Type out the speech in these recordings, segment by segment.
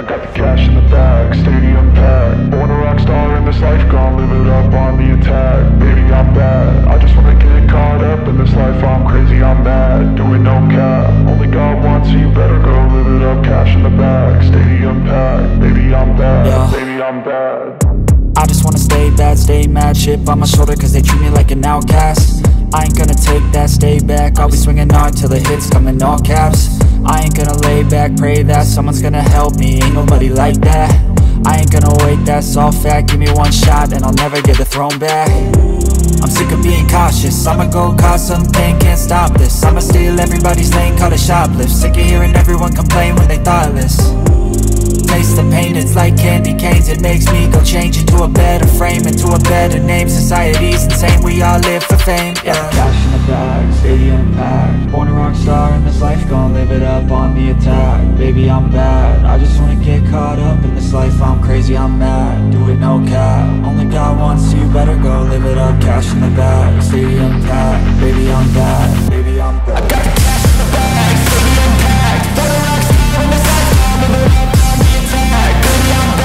I got the cash in the bag, stadium packed. Born a rock star in this life, gon' live it up on the attack. Baby, I'm bad, I just wanna get caught up in this life. I'm crazy, I'm mad, doing no cap. Only God wants you, better go live it up. Cash in the bag, stadium packed. Baby, I'm bad, yeah. Baby, I'm bad. I just wanna stay bad, stay mad. Shit on my shoulder cause they treat me like an outcast. I ain't gonna take that, stay back. I'll be swinging hard till the hits come in all caps. I ain't gonna lay back, pray that someone's gonna help me. Ain't nobody like that. I ain't gonna wait, that's all fact. Give me one shot and I'll never get the throne back. I'm sick of being cautious. I'ma go cause something, can't stop this. I'ma steal everybody's lane, call it shoplift. Sick of hearing everyone complain when they thoughtless. Taste the pain, it's like candy canes. It makes me go change into a better frame, into a better name. Society's insane, we all live for fame, yeah. Cash in the bag, stadium packed. Born a rock star in this life, gon' live it up on the attack. Baby, I'm bad, I just wanna get caught up in this life. I'm crazy, I'm mad, do it no cap. Only God wants you, better go live it up. Cash in the bag, stadium packed. Baby, I'm bad, baby, I'm bad. I got the cash in the bag, stadium packed. Born a rock star in this life, gon' live it up.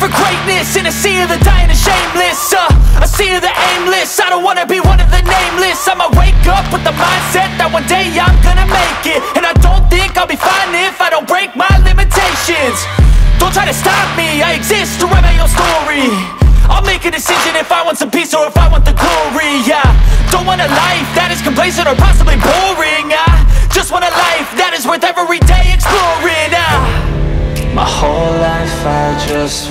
For greatness in a sea of the dying and shameless, a sea of the aimless. I don't wanna be one of the nameless. I'ma wake up with the mindset that one day I'm gonna make it, and I don't think I'll be fine if I don't break my limitations. Don't try to stop me, I exist to write my own story. I'll make a decision if I want some peace or if I want the glory, yeah. Don't want a life that is complacent or possibly boring. I just want a life that is worth every day exploring. My whole life I just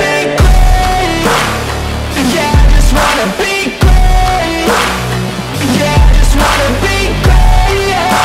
be great. Yeah, I just wanna be great. Yeah, I just wanna be great. Yeah.